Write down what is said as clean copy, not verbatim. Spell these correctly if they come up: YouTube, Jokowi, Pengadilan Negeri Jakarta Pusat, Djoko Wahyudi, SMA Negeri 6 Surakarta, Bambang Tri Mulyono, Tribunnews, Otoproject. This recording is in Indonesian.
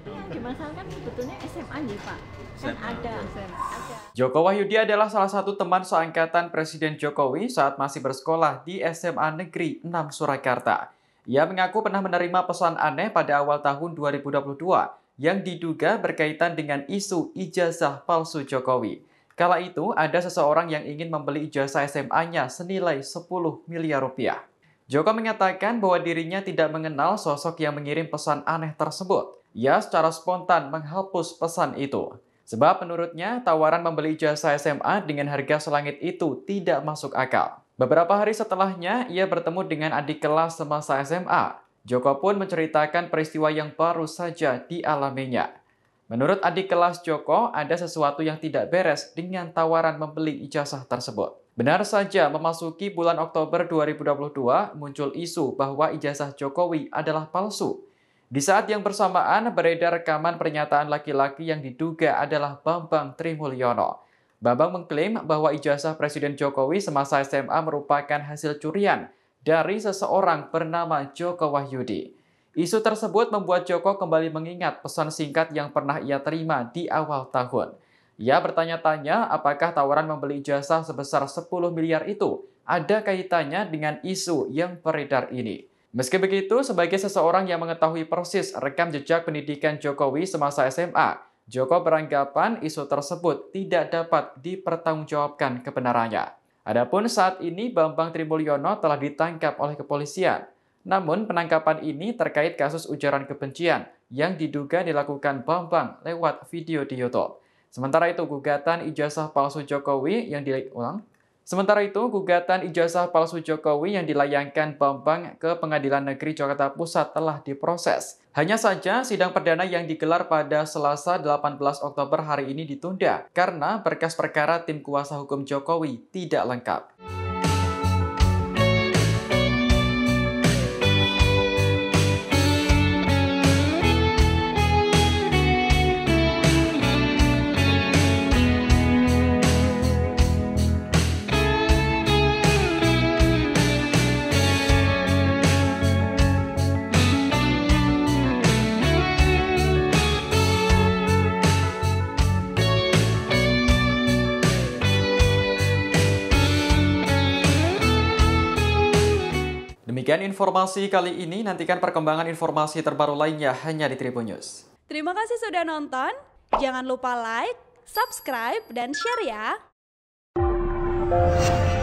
Tapi yang dimasalahkan sebetulnya SMA nih Pak, kan ada. Djoko Wahyudi adalah salah satu teman seangkatan Presiden Jokowi saat masih bersekolah di SMA Negeri 6 Surakarta. Ia mengaku pernah menerima pesan aneh pada awal tahun 2022 yang diduga berkaitan dengan isu ijazah palsu Jokowi. Kala itu, ada seseorang yang ingin membeli ijazah SMA-nya senilai 10 miliar rupiah. Djoko mengatakan bahwa dirinya tidak mengenal sosok yang mengirim pesan aneh tersebut. Ia secara spontan menghapus pesan itu. Sebab menurutnya, tawaran membeli jasa SMA dengan harga selangit itu tidak masuk akal. Beberapa hari setelahnya, ia bertemu dengan adik kelas semasa SMA. Djoko pun menceritakan peristiwa yang baru saja dialaminya. Menurut adik kelas Djoko, ada sesuatu yang tidak beres dengan tawaran membeli ijazah tersebut. Benar saja, memasuki bulan Oktober 2022, muncul isu bahwa ijazah Jokowi adalah palsu. Di saat yang bersamaan, beredar rekaman pernyataan laki-laki yang diduga adalah Bambang Tri Mulyono. Bambang mengklaim bahwa ijazah Presiden Jokowi semasa SMA merupakan hasil curian dari seseorang bernama Djoko Wahyudi. Isu tersebut membuat Djoko kembali mengingat pesan singkat yang pernah ia terima di awal tahun. Ia bertanya-tanya apakah tawaran membeli ijazah sebesar 10 miliar itu ada kaitannya dengan isu yang beredar ini. Meski begitu, sebagai seseorang yang mengetahui persis rekam jejak pendidikan Jokowi semasa SMA, Djoko beranggapan isu tersebut tidak dapat dipertanggungjawabkan kebenarannya. Adapun saat ini Bambang Tri Mulyono telah ditangkap oleh kepolisian. Namun penangkapan ini terkait kasus ujaran kebencian yang diduga dilakukan Bambang lewat video di YouTube. Sementara itu, gugatan ijazah palsu Jokowi yang dilayangkan Bambang ke Pengadilan Negeri Jakarta Pusat telah diproses. Hanya saja, sidang perdana yang digelar pada Selasa 18 Oktober hari ini ditunda karena berkas perkara tim kuasa hukum Jokowi tidak lengkap. Demikian informasi kali ini, nantikan perkembangan informasi terbaru lainnya hanya di Tribunnews. Terima kasih sudah nonton, jangan lupa like, subscribe, dan share ya!